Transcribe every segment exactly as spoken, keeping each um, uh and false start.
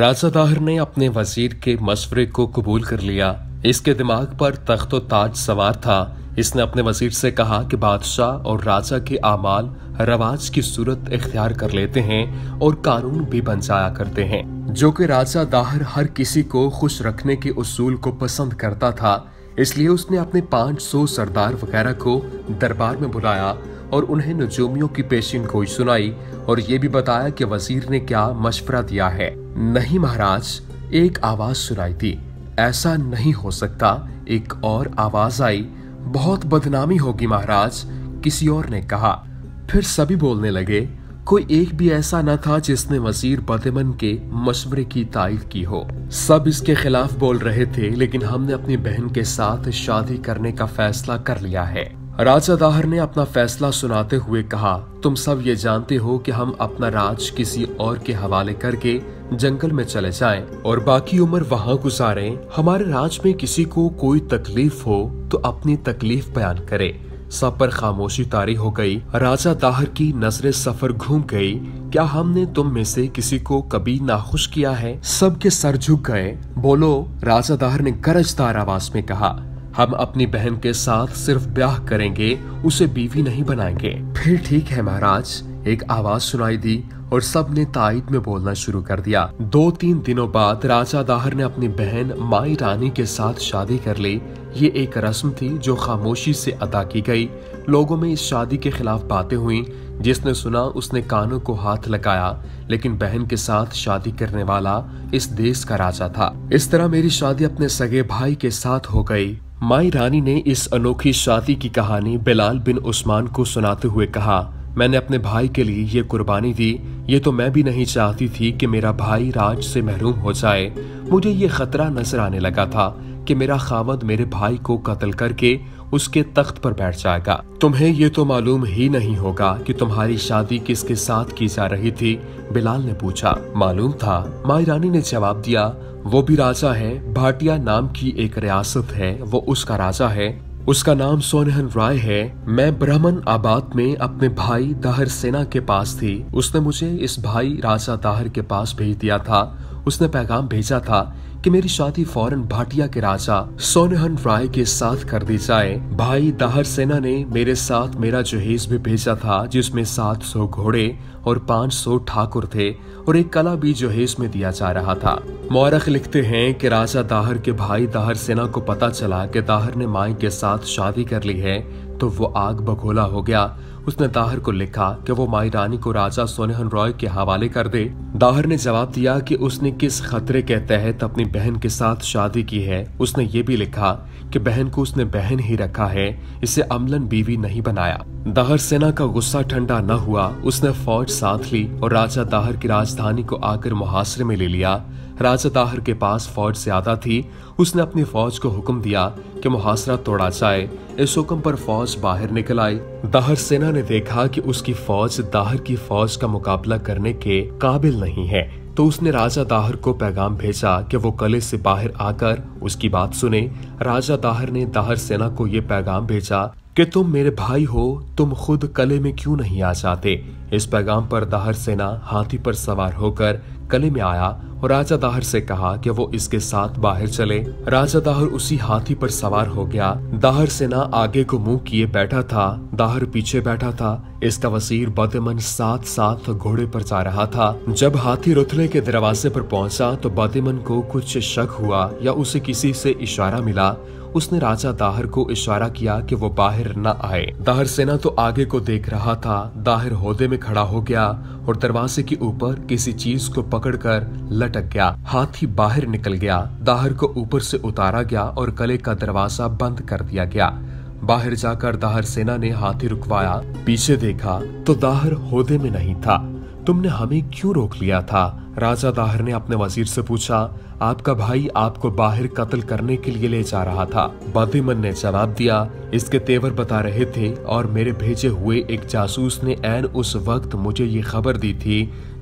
राजा दाहिर ने अपने वजीर के मशवरे को कबूल कर लिया। इसके दिमाग पर तख्त और ताज सवार था। इसने अपने वजीर से कहा कि बादशाह और राजा के आमाल रवाज की सूरत इख्तियार कर लेते हैं और कानून भी बन जाया करते हैं, जो कि राजा दाहिर हर किसी को खुश रखने के उसूल को पसंद करता था। इसलिए उसने अपने पाँच सौ सरदार वगैरह को दरबार में बुलाया और उन्हें नजूमियों की पेशीन गोई सुनाई और ये भी बताया कि वजीर ने क्या मशवरा दिया है। नहीं महाराज, एक आवाज सुनाई थी। ऐसा नहीं हो सकता, एक और आवाज आई। बहुत बदनामी होगी महाराज, किसी और ने कहा। फिर सभी बोलने लगे। कोई एक भी ऐसा न था जिसने वजीर बदेमन के मशवरे की तारीफ की हो। सब इसके खिलाफ बोल रहे थे, लेकिन हमने अपनी बहन के साथ शादी करने का फैसला कर लिया है। राजा दाहिर ने अपना फैसला सुनाते हुए कहा, तुम सब ये जानते हो कि हम अपना राज किसी और के हवाले करके जंगल में चले जाएं और बाकी उम्र वहाँ गुजारें। हमारे राज में किसी को कोई तकलीफ हो तो अपनी तकलीफ बयान करे। सब पर खामोशी तारी हो गई। राजा दाहिर की नजरें सफर घूम गई। क्या हमने तुम में से किसी को कभी नाखुश किया है? सबके सर झुक गए। बोलो, राजा दाहिर ने गरजदार आवाज में कहा, हम अपनी बहन के साथ सिर्फ ब्याह करेंगे, उसे बीवी नहीं बनाएंगे। फिर ठीक है महाराज, एक आवाज सुनाई दी और सब ने तायद में बोलना शुरू कर दिया। दो तीन दिनों बाद राजा दाहिर ने अपनी बहन माई रानी के साथ शादी कर ली। ये एक रस्म थी जो खामोशी से अदा की गई। लोगों में इस शादी के खिलाफ बातें हुई। जिसने सुना उसने कानों को हाथ लगाया, लेकिन बहन के साथ शादी करने वाला इस देश का राजा था। इस तरह मेरी शादी अपने सगे भाई के साथ हो गई। माई रानी ने इस अनोखी शादी की कहानी बिलाल बिन उस्मान को सुनाते हुए कहा, मैंने अपने भाई के लिए ये कुर्बानी दी। ये तो मैं भी नहीं चाहती थी कि मेरा भाई राज से महरूम हो जाए। मुझे ये खतरा नजर आने लगा था कि मेरा खावद मेरे भाई को कत्ल करके उसके तख्त पर बैठ जाएगा। तुम्हें ये तो मालूम ही नहीं होगा कि तुम्हारी शादी किसके साथ की जा रही थी, बिलाल ने पूछा। मालूम था, माई रानी ने जवाब दिया। वो भी राजा है। भाटिया नाम की एक रियासत है, वो उसका राजा है। उसका नाम सोनहन राय है। मैं ब्राह्मण आबाद में अपने भाई दाहर सेना के पास थी। उसने मुझे इस भाई राजा दाहिर के पास भेज दिया था। उसने पैगाम भेजा था कि मेरी शादी फौरन भाटिया के राजा सोनहन राय के साथ कर दी जाए। भाई दाहर सेना ने मेरे साथ मेरा जहेज भी भेजा था, जिसमें सात सौ घोड़े और पाँच सौ ठाकुर थे और एक कला भी जहेज में दिया जा रहा था। मौरख लिखते हैं कि राजा दाहिर के भाई दाहर सेना को पता चला कि दाहिर ने माई के साथ शादी कर ली है, तो वो आग बघोला हो गया। उसने दाहिर को लिखा कि वो माई रानी को राजा सोनहन रॉय के हवाले कर दे। दाहिर ने जवाब दिया कि उसने किस खतरे के तहत अपनी बहन के साथ शादी की है। उसने ये भी लिखा कि बहन को उसने बहन ही रखा है, इसे अमलन बीवी नहीं बनाया। दाहिर सेना का गुस्सा ठंडा न हुआ। उसने फौज साथ ली और राजा दाहिर की राजधानी को आकर मुहासरे में ले लिया। राजा दाहिर के पास फौज ज्यादा थी। उसने अपनी फौज को हुक्म दिया कि मुहासरा तोड़ा जाए। इस हुक्म पर फौज बाहर निकल आई। दाहिर सेना ने देखा कि उसकी फौज दाहिर की फौज का मुकाबला करने के काबिल नहीं है, तो उसने राजा दाहिर को पैगाम भेजा कि वो किले से बाहर आकर उसकी बात सुने। राजा दाहिर ने दाहिर सेना को ये पैगाम भेजा कि तुम मेरे भाई हो, तुम खुद किले में क्यों नहीं आ जाते। इस पैगाम पर दाहिर सेना हाथी पर सवार होकर किले में आया और राजा दाहिर से कहा कि वो इसके साथ बाहर चले। राजा दाहिर उसी हाथी पर सवार हो गया। दाहिर सेना आगे को मुंह किए बैठा था, दाहिर पीछे बैठा था। इसका वजीर बदेमन साथ साथ घोड़े पर जा रहा था। जब हाथी रुथले के दरवाजे पर पहुंचा तो बदेमन को कुछ शक हुआ या उसे किसी से इशारा मिला। उसने राजा दाहिर को इशारा किया कि वो बाहर न आए। दाहिर सेना तो आगे को देख रहा था। दाहिर होदे में खड़ा हो गया और दरवाजे के ऊपर किसी चीज को पकड़कर लटक गया। हाथी बाहर निकल गया। दाहिर को ऊपर से उतारा गया और किले का दरवाजा बंद कर दिया गया। बाहर जाकर दाहिर सेना ने हाथी रुकवाया। पीछे देखा तो दाहिर होदे में नहीं था। तुमने हमें क्यों रोक लिया था? राजा दाहिर ने अपने वजीर से पूछा। आपका भाई आपको बाहर कत्ल करने के लिए ले जा रहा था। बदेमन ने जवाब दिया। इसके तेवर बता रहे थे और मेरे भेजे हुए एक जासूस ने ऐन उस वक्त मुझे ये खबर दी थी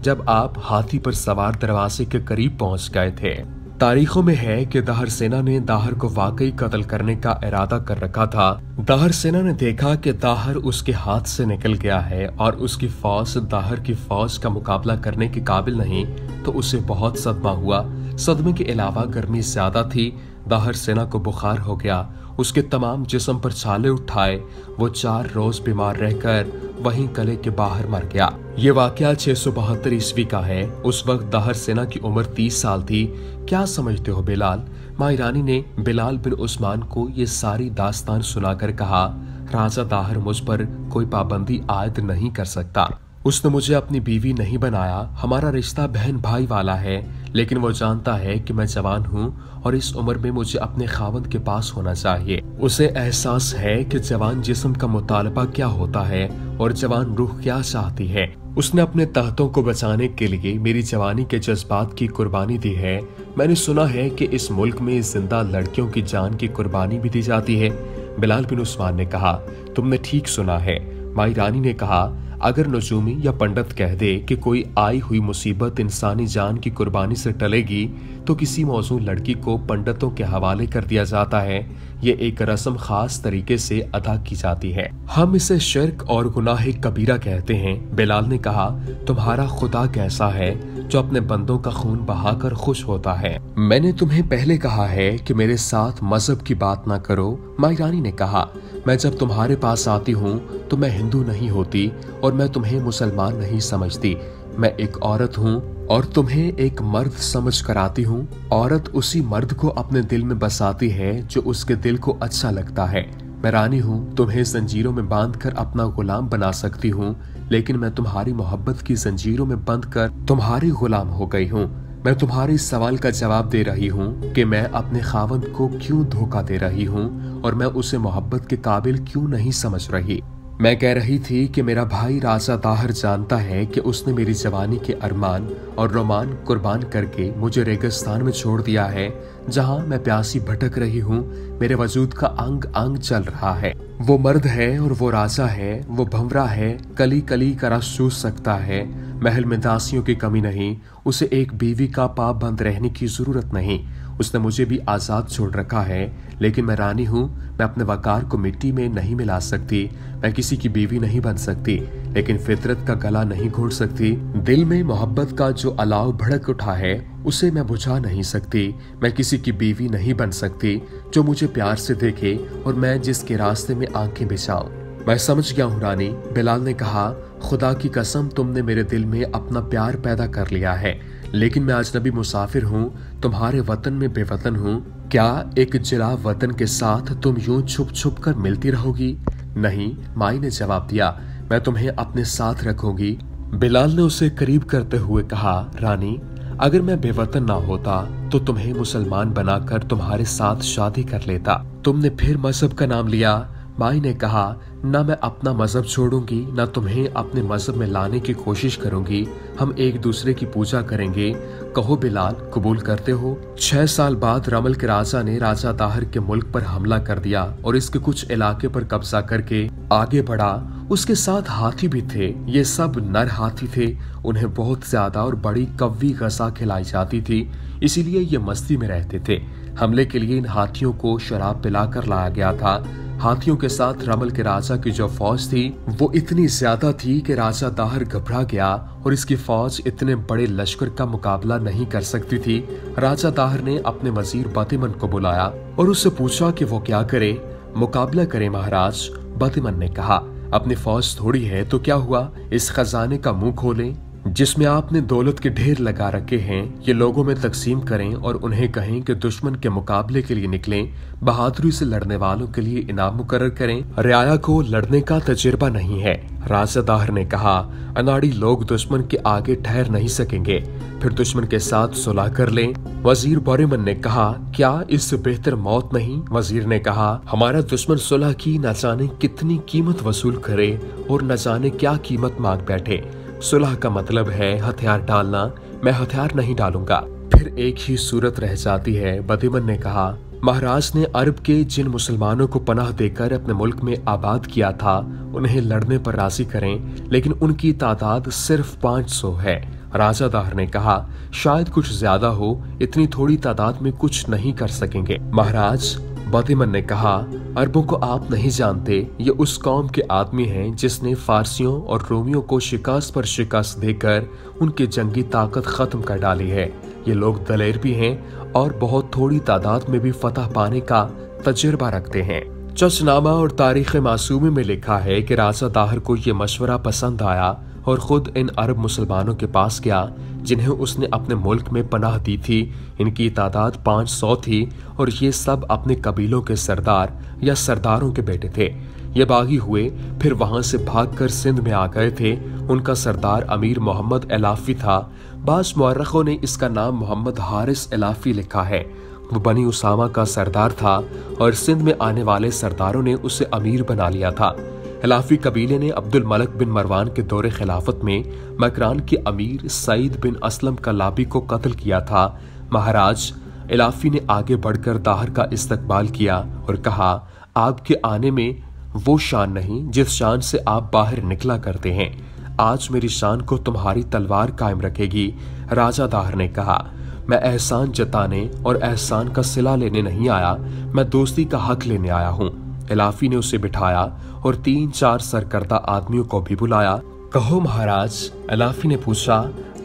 जब आप हाथी पर सवार दरवाजे के करीब पहुंच गए थे। तारीखों में है कि दाहर सेना ने दाहर को वाकई कत्ल करने का इरादा कर रखा था। दाहर सेना ने देखा कि दाहर उसके हाथ से निकल गया है और उसकी फौज दाहर की फौज का मुकाबला करने के काबिल नहीं, तो उसे बहुत सदमा हुआ। सदमे के अलावा गर्मी ज्यादा थी, दाहर सेना को बुखार हो गया, उसके तमाम जिस्म पर छाले उठाए। वो चार रोज बीमार रहकर वहीं किले के बाहर मर गया। ये वाकया छह सौ बहत्तर ईस्वी का है। उस वक्त दाहर सेना की उम्र तीस साल थी। क्या समझते हो बिलाल? माई रानी ने बिलाल बिन उस्मान को ये सारी दास्तान सुनाकर कहा, राजा दाहिर मुझ पर कोई पाबंदी आयद नहीं कर सकता। उसने मुझे अपनी बीवी नहीं बनाया, हमारा रिश्ता बहन भाई वाला है, लेकिन वो जानता है कि मैं जवान हूँ और इस उम्र में मुझे अपने खावंद के पास होना चाहिए। उसे एहसास है कि जवान जिस्म का मुतालबा क्या होता है और जवान रूह क्या चाहती है। उसने अपने ताहतों को बचाने के लिए मेरी जवानी के जज्बात की कुर्बानी दी है। मैंने सुना है कि इस मुल्क में जिंदा लड़कियों की जान की कुर्बानी भी दी जाती है। बिलाल बिन उस्मान ने कहा, तुमने ठीक सुना है। माई रानी ने कहा, अगर नजूमी या पंडित कह दे कि कोई आई हुई मुसीबत इंसानी जान की कुर्बानी से टलेगी, तो किसी मौजूद लड़की को पंडितों के हवाले कर दिया जाता है। ये एक रस्म खास तरीके से अदा की जाती है। हम इसे शिर्क और गुनाह कबीरा कहते हैं। बिलाल ने कहा, तुम्हारा खुदा कैसा है जो अपने बंदों का खून बहाकर खुश होता है। मैंने तुम्हें पहले कहा है कि मेरे साथ मजहब की बात न करो। माई रानी ने कहा, मैं जब तुम्हारे पास आती हूँ तो मैं हिंदू नहीं होती और मैं तुम्हें मुसलमान नहीं समझती। मैं एक औरत हूँ और तुम्हें एक मर्द समझ कर आती हूँ। औरत उसी मर्द को अपने दिल में बसाती है जो उसके दिल को अच्छा लगता है। मैं रानी हूँ, तुम्हें जंजीरों में बांधकर अपना गुलाम बना सकती हूँ, लेकिन मैं तुम्हारी मोहब्बत की जंजीरों में बंध कर तुम्हारी गुलाम हो गई हूँ। मैं तुम्हारे इस सवाल का जवाब दे रही हूँ कि मैं अपने खावंद को क्यों धोखा दे रही हूँ और मैं उसे मोहब्बत के काबिल क्यों नहीं समझ रही। मैं कह रही थी कि मेरा भाई राजा दाहिर जानता है कि उसने मेरी जवानी के अरमान और रोमान कुर्बान करके मुझे रेगिस्तान में छोड़ दिया है, जहाँ मैं प्यासी भटक रही हूँ। मेरे वजूद का अंग अंग चल रहा है। वो मर्द है और वो राजा है। वो भंवरा है, कली कली का रस चूस सकता है। महल में दासियों की कमी नहीं, उसे एक बीवी का पाबंद रहने की जरूरत नहीं। उसने मुझे भी आज़ाद छोड़ रखा है, लेकिन मैं रानी हूँ। मैं अपने वकार को मिट्टी में नहीं मिला सकती। मैं किसी की बीवी नहीं बन सकती, लेकिन फितरत का गला नहीं घोट सकती। दिल में मोहब्बत का जो अलाव भड़क उठा है उसे मैं बुझा नहीं सकती। मैं किसी की बीवी नहीं बन सकती जो मुझे प्यार से देखे और मैं जिसके रास्ते में आंखें बिछाऊं। मैं समझ गया हूँ रानी। बिलाल ने कहा, खुदा की कसम तुमने मेरे दिल में अपना प्यार पैदा कर लिया है, लेकिन मैं अजनबी मुसाफिर हूँ, तुम्हारे वतन में बेवतन हूँ। क्या एक जिला वतन के साथ तुम यूं छुप छुप कर मिलती रहोगी? नहीं, माई ने जवाब दिया, मैं तुम्हें अपने साथ रखूंगी। बिलाल ने उसे करीब करते हुए कहा, रानी अगर मैं बेवतन ना होता तो तुम्हें मुसलमान बनाकर तुम्हारे साथ शादी कर लेता। तुमने फिर मजहब का नाम लिया। माई ने कहा, ना मैं अपना मजहब छोड़ूंगी, ना तुम्हें अपने मजहब में लाने की कोशिश करूंगी। हम एक दूसरे की पूजा करेंगे। कहो बिलाल, कबूल करते हो? छह साल बाद रमल के राजा ने राजा दाहिर के मुल्क पर हमला कर दिया और इसके कुछ इलाके पर कब्जा करके आगे बढ़ा। उसके साथ हाथी भी थे। ये सब नर हाथी थे। उन्हें बहुत ज्यादा और बड़ी कव्वी गसा खिलाई जाती थी, इसीलिए ये मस्ती में रहते थे। हमले के लिए इन हाथियों को शराब पिलाकर लाया गया था। हाथियों के साथ रमल के राजा की जो फौज थी वो इतनी ज्यादा थी कि राजा दाहिर घबरा गया और इसकी फौज इतने बड़े लश्कर का मुकाबला नहीं कर सकती थी। राजा दाहिर ने अपने वजीर बदेमन को बुलाया और उससे पूछा कि वो क्या करे, मुकाबला करे महाराज। बदेमन ने कहा, अपनी फौज थोड़ी है तो क्या हुआ, इस खजाने का मुंह खोलें जिसमें आपने दौलत के ढेर लगा रखे हैं। ये लोगों में तकसीम करें और उन्हें कहें कि दुश्मन के मुकाबले के लिए निकलें। बहादुरी से लड़ने वालों के लिए इनाम मुकर्रर करें। रियाया को लड़ने का तजुर्बा नहीं है। राजा दाहिर ने कहा, अनाड़ी लोग दुश्मन के आगे ठहर नहीं सकेंगे। फिर दुश्मन के साथ सुलह कर लें। वजीर बदेमन ने कहा, क्या इससे बेहतर मौत नहीं? वजीर ने कहा, हमारा दुश्मन सुलह की न जाने कितनी कीमत वसूल करे और न जाने क्या कीमत मांग बैठे। सुलह का मतलब है हथियार डालना। मैं हथियार नहीं डालूंगा। फिर एक ही सूरत रह जाती है। बदेमन ने कहा, महाराज ने अरब के जिन मुसलमानों को पनाह देकर अपने मुल्क में आबाद किया था उन्हें लड़ने पर राजी करें, लेकिन उनकी तादाद सिर्फ पाँच सौ है। राजा दाहिर ने कहा, शायद कुछ ज्यादा हो, इतनी थोड़ी तादाद में कुछ नहीं कर सकेंगे। महाराज, बदेमन ने कहा, अरबों को आप नहीं जानते, ये उस कौम के आदमी हैं जिसने फारसियों और रोमियों को शिकस्त पर शिकस्त देकर उनकी जंगी ताकत खत्म कर डाली है। ये लोग दलेर भी हैं और बहुत थोड़ी तादाद में भी फतह पाने का तजुर्बा रखते हैं। चचनामा और तारीख मासूमी में लिखा है कि राजा दाहिर को ये मशवरा पसंद आया और खुद इन अरब मुसलमानों के पास गया जिन्हें उसने अपने मुल्क में पनाह दी थी। इनकी तादाद पाँच सौ थी और ये सब अपने कबीलों के सरदार या सरदारों के बेटे थे। ये बागी हुए, फिर वहाँ से भागकर सिंध में आ गए थे। उनका सरदार अमीर मोहम्मद अलाफ़ी था। बाज़ मुअर्रिखों ने इसका नाम मोहम्मद हारिस अलाफ़ी लिखा है। वो बनी उसामा का सरदार था और सिंध में आने वाले सरदारों ने उसे अमीर बना लिया था। अलाफ़ी कबीले ने अब्दुल मलिक बिन मरवान के दौरे खिलाफत में मकरान के अमीर सईद बिन असलम कलाबी को कत्ल किया था। महाराज, अलाफ़ी ने आगे बढ़कर दाहर का इस्तकबाल किया और कहा, आपके आने में वो शान नहीं जिस शान से आप बाहर निकला करते हैं। आज मेरी शान को तुम्हारी तलवार कायम रखेगी। राजा दाहिर ने कहा, मैं एहसान जताने और एहसान का सिला लेने नहीं आया, मैं दोस्ती का हक लेने आया हूँ। अलाफ़ी ने उसे बिठाया और तीन चार सरकर्दा आदमियों को भी बुलाया। कहो महाराज, अलाफ़ी ने पूछा,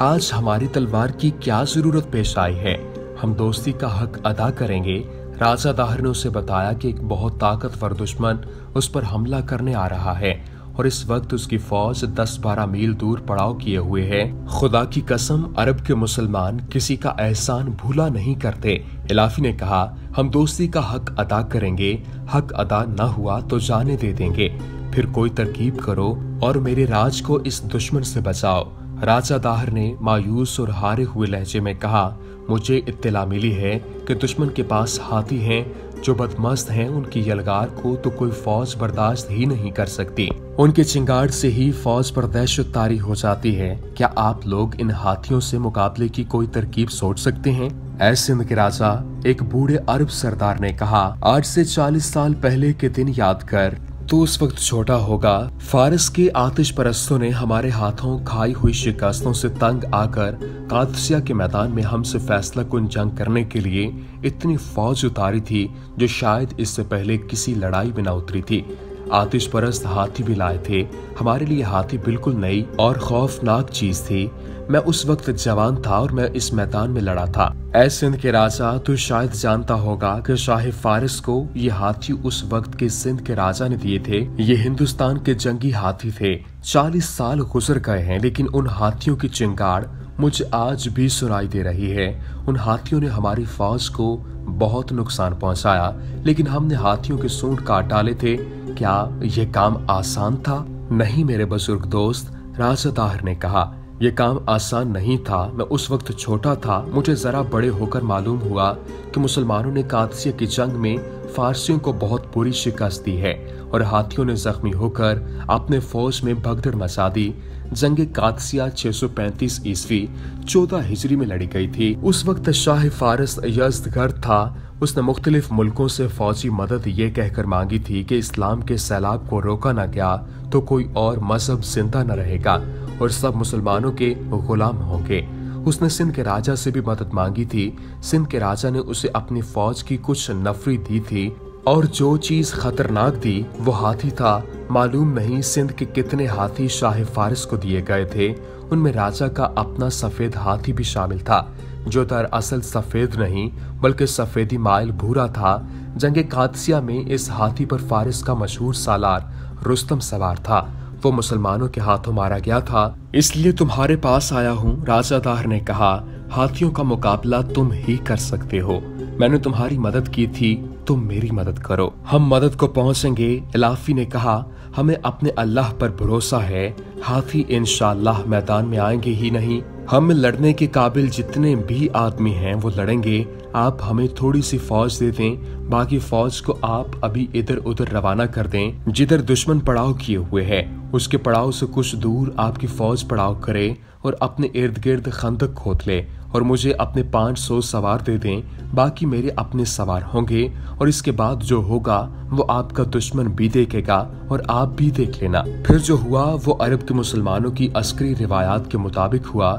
आज हमारी तलवार की क्या जरूरत पेश आई है? हम दोस्ती का हक अदा करेंगे। राजा दाहिर ने उसे बताया कि एक बहुत ताकतवर दुश्मन उस पर हमला करने आ रहा है और इस वक्त उसकी फौज दस बारह मील दूर पड़ाव किए हुए है। खुदा की कसम, अरब के मुसलमान किसी का एहसान भूला नहीं करते। अलाफ़ी ने कहा, हम दोस्ती का हक अदा करेंगे, हक अदा न हुआ तो जाने दे देंगे। फिर कोई तरकीब करो और मेरे राज को इस दुश्मन से बचाओ। राजा दाहिर ने मायूस और हारे हुए लहजे में कहा, मुझे इत्तला मिली है कि दुश्मन के पास हाथी हैं जो बदमस्त हैं। उनकी यलगार को तो कोई फौज बर्दाश्त ही नहीं कर सकती। उनके चिंगाड़ से ही फौज पर दहशत तारी हो जाती है। क्या आप लोग इन हाथियों से मुकाबले की कोई तरकीब सोच सकते हैं? ऐसे में के राजा, एक बूढ़े अरब सरदार ने कहा, आज से चालीस साल पहले के दिन याद कर, तो उस वक्त छोटा होगा। फारस के आतिश परस्तों ने हमारे हाथों खाई हुई शिकस्तों से तंग आकर कादसिया के मैदान में हमसे फैसला कुन जंग करने के लिए इतनी फौज उतारी थी जो शायद इससे पहले किसी लड़ाई में न उतरी थी। आतिश परस्त हाथी भी लाए थे। हमारे लिए हाथी बिल्कुल नई और खौफनाक चीज थी। मैं उस वक्त जवान था और मैं इस मैदान में लड़ा था। ऐ सिंध के राजा, तू शायद जानता होगा कि शाह फारिस को ये हाथी उस वक्त के सिंध के राजा ने दिए थे। ये हिंदुस्तान के जंगी हाथी थे। चालीस साल गुजर गए हैं, लेकिन उन हाथियों की चिंगाड़ मुझे आज भी सुनाई दे रही है। उन हाथियों ने हमारी फौज को बहुत नुकसान पहुंचाया, लेकिन हमने हाथियों के सूंड काट डाले थे। क्या ये काम आसान था? नहीं मेरे बुजुर्ग दोस्त, राजा दाहिर ने कहा, ये काम आसान नहीं था। मैं उस वक्त छोटा था। मुझे जरा बड़े होकर मालूम हुआ कि मुसलमानों ने कादसिया की जंग में फारसियों को बहुत बुरी शिकस्त दी है और हाथियों ने जख्मी होकर अपने फौज में भगदड़ मचा दी। जंग कादसिया छह सौ पैंतीस ईस्वी चौदह हिजरी में लड़ी गई थी। उस वक्त शाह फारस यज़्दगर्द था। उसने मुख्तलिफ मुल्कों से फौजी मदद ये कहकर मांगी थी कि इस्लाम के सैलाब को रोका न गया तो कोई और मजहब जिंदा न रहेगा और सब मुसलमानों के गुलाम होंगे। उसने सिंध के राजा से भी मदद मांगी थी। सिंध के राजा ने उसे अपनी फौज की कुछ नफरी दी थी और जो चीज खतरनाक दी वो हाथी था। मालूम नहीं सिंध के कितने हाथी शाह फारिस को दिए गए थे। उनमें राजा का अपना सफेद हाथी भी शामिल था जो दरअसल सफेद नहीं बल्कि सफेदी माइल भूरा था। जंग कादसिया में इस हाथी पर फारिस का मशहूर सालार रुस्तम सवार था। वो मुसलमानों के हाथों मारा गया था। इसलिए तुम्हारे पास आया हूँ, राजा दाहिर ने कहा। हाथियों का मुकाबला तुम ही कर सकते हो। मैंने तुम्हारी मदद की थी, तुम मेरी मदद करो। हम मदद को पहुँचेंगे, अलाफ़ी ने कहा। हमें अपने अल्लाह पर भरोसा है। हाथी इंशाअल्लाह मैदान में आएंगे ही नहीं। हम लड़ने के काबिल जितने भी आदमी हैं वो लड़ेंगे। आप हमें थोड़ी सी फौज दे दें, बाकी फौज को आप अभी इधर उधर रवाना कर दें जिधर दुश्मन पड़ाव किए हुए है। उसके पड़ाव से कुछ दूर आपकी फौज पड़ाव करे और अपने इर्द गिर्द खंदक खोद ले और मुझे अपने पाँच सौ सवार दे दें, बाकी मेरे अपने सवार होंगे और इसके बाद जो होगा वो आपका दुश्मन भी देखेगा और आप भी देख लेना। फिर जो हुआ वो अरब के मुसलमानों की अस्करी रिवायात के मुताबिक हुआ,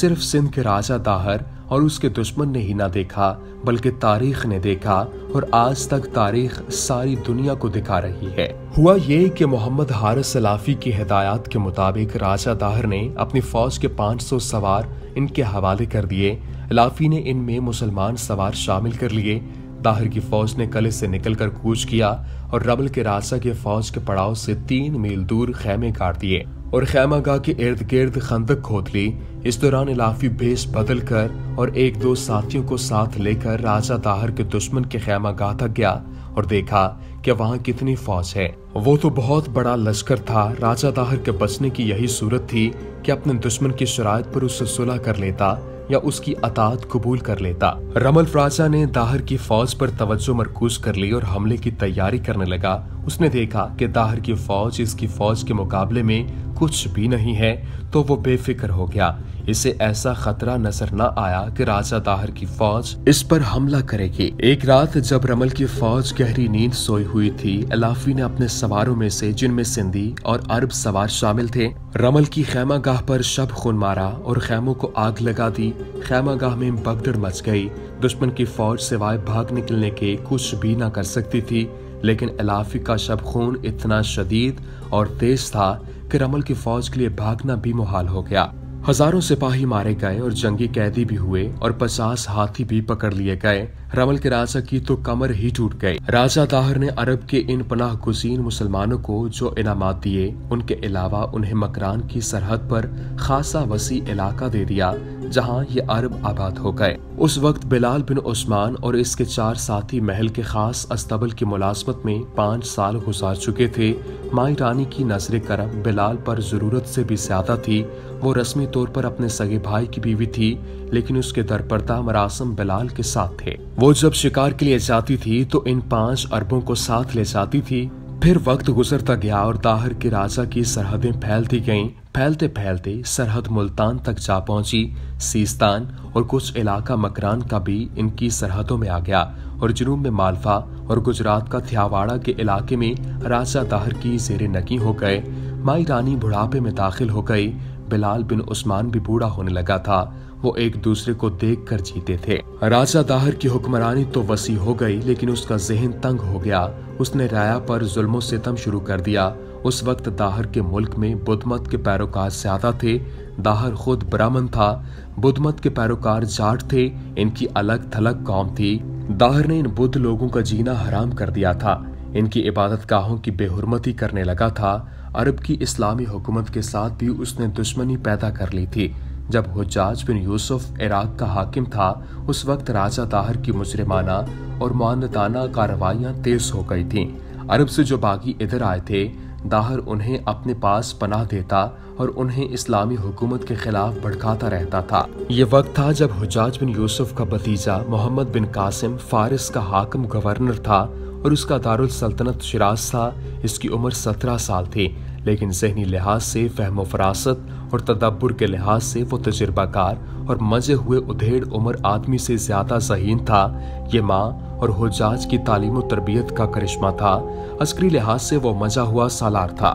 सिर्फ सिंध के राजा दाहिर और उसके दुश्मन ने ही ना देखा बल्कि तारीख ने देखा और आज तक तारीख सारी दुनिया को दिखा रही है। हुआ ये कि मोहम्मद हारिस अलाफ़ी की हिदायत के मुताबिक राजा दाहिर ने अपनी फौज के पाँच सौ सवार इनके हवाले कर दिए। अलाफ़ी ने इनमें मुसलमान सवार शामिल कर लिए। दाहिर की फौज ने कले से निकलकर कूच किया और रमल के राजा के फौज के पड़ाव से तीन मील दूर खेमे गाड़ दिए और खैमागाह के इर्द गिर्द खंदक खोद ली। इस दौरान अलाफ़ी भेष बदल कर और एक दो साथियों को साथ लेकर राजा दाहिर के दुश्मन के खैमागाह तक गया और देखा कि वहाँ कितनी फौज है। वो तो बहुत बड़ा लश्कर था। राजा दाहिर के बचने की यही सूरत थी कि अपने दुश्मन की शराइत पर उससे सुलह कर लेता या उसकी अतात कबूल कर लेता। रमल राजा ने दाहिर की फौज पर तवज्जो मरकूज कर ली और हमले की तैयारी करने लगा। उसने देखा कि दाहिर की फौज इसकी फौज के मुकाबले में कुछ भी नहीं है तो वो बेफिक्र हो गया। इसे ऐसा खतरा नजर न आया कि राजा दाहिर की फौज इस पर हमला करेगी। एक रात जब रमल की फौज गहरी नींद सोई हुई थी, अलाफ़ी ने अपने सवारों में से, जिनमें सिंधी और अरब सवार शामिल थे, रमल की खैमागाह पर शब खून मारा और खैमों को आग लगा दी। खैमागाह में भगदड़ मच गई। दुश्मन की फौज सिवाय भाग निकलने के कुछ भी न कर सकती थी, लेकिन अलाफ़ी का शब खून इतना शदीद और तेज था कि रमल की फौज के लिए भागना भी मुहाल हो गया। हजारों सिपाही मारे गए और जंगी कैदी भी हुए और पचास हाथी भी पकड़ लिए गए। रमल के राजा की तो कमर ही टूट गई। राजा दाहिर ने अरब के इन पनाह गुज़ीन मुसलमानों को जो इनामात दिए, उनके अलावा उन्हें मकरान की सरहद पर खासा वसी इलाका दे दिया जहाँ ये अरब आबाद हो गए। उस वक्त बिलाल बिन उस्मान और इसके चार साथी महल के खास अस्तबल की मुलाजमत में पाँच साल गुजार चुके थे। माई रानी की नजर करम बिलाल पर जरूरत से भी ज्यादा थी। वो रस्मी तौर पर अपने सगे भाई की बीवी थी, लेकिन उसके दरपर्दा मरासम बिलाल के साथ थे। वो जब शिकार के लिए जाती थी तो इन पांच अरबों को साथ ले जाती थी। फिर वक्त गुजरता गया और दाहिर के राजा की सरहदें फैलती गईं। फैलते फैलते सरहद मुल्तान तक जा पहुंची। सीस्तान और कुछ इलाका मकरान का भी इनकी सरहदों में आ गया और जुनूब में मालवा और गुजरात का थियावाड़ा के इलाके में राजा दाहिर की जेर नकी हो गए। माई रानी बुढ़ापे में दाखिल हो गई। बिलाल बिन उस्मान भी बूढ़ा होने लगा था। वो एक दूसरे को देख कर जीते थे। राजा दाहिर की हुक्मरानी तो वसी हो गई, लेकिन उसका जहन तंग हो गया। उसने राया पर जुल्मों सितम शुरू कर दिया। उस वक्त दाहिर के मुल्क में बुद्धमत के पैरोकार ज्यादा थे। दाहिर खुद ब्राह्मण था। बुद्धमत के पैरोकार जाट थे। इनकी अलग थलग कौम थी। दाहिर ने इन बुद्ध लोगों का जीना हराम कर दिया था। इनकी इबादत गाहों की बेहुरमती करने लगा था। अरब की इस्लामी हुकूमत के साथ भी उसने दुश्मनी पैदा कर ली थी। जब हज्जाज बिन यूसुफ़ इराक का हाकिम था, उस वक्त राजा दाहिर की मुजरिमाना और मानदाना कार्रवाइयाँ तेज हो गई थीं। अरब से जो बागी इधर आए थे, दाहिर उन्हें अपने पास पनाह देता और उन्हें इस्लामी हुकूमत के खिलाफ भड़काता रहता था। ये वक्त था जब हज्जाज बिन यूसुफ़ का भतीजा मोहम्मद बिन कासिम फारस का हाकिम गवर्नर था और उसका दारुल सल्तनत शिराज था। इसकी उम्र सत्रह साल थी, लेकिन ज़हनी लिहाज से, फहमो फरासत और तदब्बर के लिहाज से वो तजुर्बाकार और मजे हुए उधेड़ उम्र आदमी से ज़्यादा ज़हीन था। ये माँ और हज्जाज की तालीम और तरबियत का करिश्मा था। अस्करी लिहाज से वो मजा हुआ सालार था।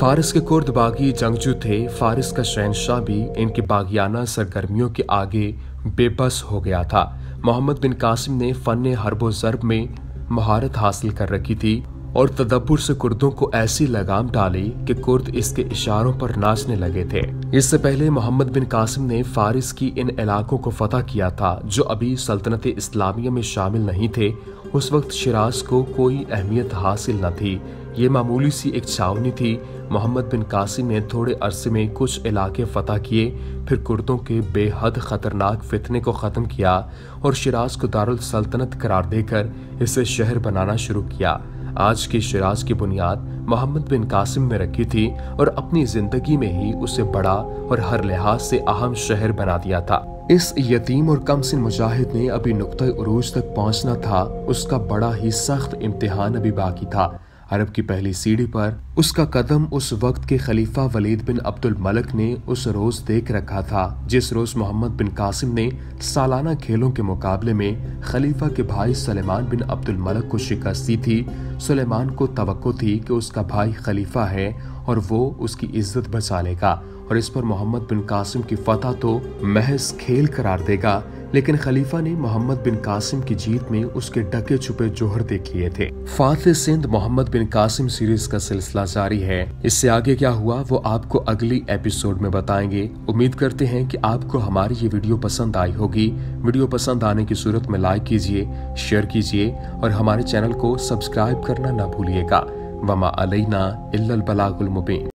फारस के कुर्द बागी जंगजू थे। फारस का शहनशाह भी इनकी बागियाना सरगर्मियों के आगे बेबस हो गया था। मोहम्मद बिन कासिम ने फन हरबो ज़र्ब में महारत हासिल कर रखी थी और तदब्बर से कुर्दों को ऐसी लगाम डाली कि कुर्द इसके इशारों पर नाचने लगे थे। इससे पहले मोहम्मद बिन कासिम ने फारस की इन इलाकों को फतह किया था जो अभी सल्तनत इस्लामिया में शामिल नहीं थे। उस वक्त शिराज को कोई अहमियत हासिल न थी। ये मामूली सी एक छावनी थी। मोहम्मद बिन कासिम ने थोड़े अरसे में कुछ इलाके फतह किए, फिर कुर्दों के बेहद ख़तरनाक फितने को ख़त्म किया और शिराज को दारुल सल्तनत करार देकर इसे शहर बनाना शुरू किया। आज के शिराज की बुनियाद मोहम्मद बिन कासिम ने रखी थी और अपनी ज़िंदगी में ही उसे बड़ा और हर लिहाज से अहम शहर बना दिया था। इस यतीम और कमसिन मुजाहिद ने अभी नुक्ता उरूज तक पहुँचना था। उसका बड़ा ही सख्त इम्तिहान अभी बाकी था। अरब की पहली सीढ़ी पर उसका कदम उस वक्त के खलीफा वलीद बिन अब्दुल मलिक ने उस रोज देख रखा था जिस रोज मोहम्मद बिन कासिम ने सालाना खेलों के मुकाबले में खलीफा के भाई सुलेमान बिन अब्दुल मलिक को शिकस्त दी थी। सुलेमान को तवक्को थी कि उसका भाई खलीफा है और वो उसकी इज्जत बचा लेगा और इस पर मोहम्मद बिन कासिम की फतह तो महज खेल करार देगा, लेकिन खलीफा ने मोहम्मद बिन कासिम की जीत में उसके डके छुपे जोहर देख लिए थे। फातह सिंध मोहम्मद बिन कासिम सीरीज का सिलसिला जारी है। इससे आगे क्या हुआ वो आपको अगली एपिसोड में बताएंगे। उम्मीद करते हैं कि आपको हमारी ये वीडियो पसंद आई होगी। वीडियो पसंद आने की सूरत में लाइक कीजिए, शेयर कीजिए और हमारे चैनल को सब्सक्राइब करना ना भूलिएगा। वमा अलैना इल्लल बलागुल मुबीन।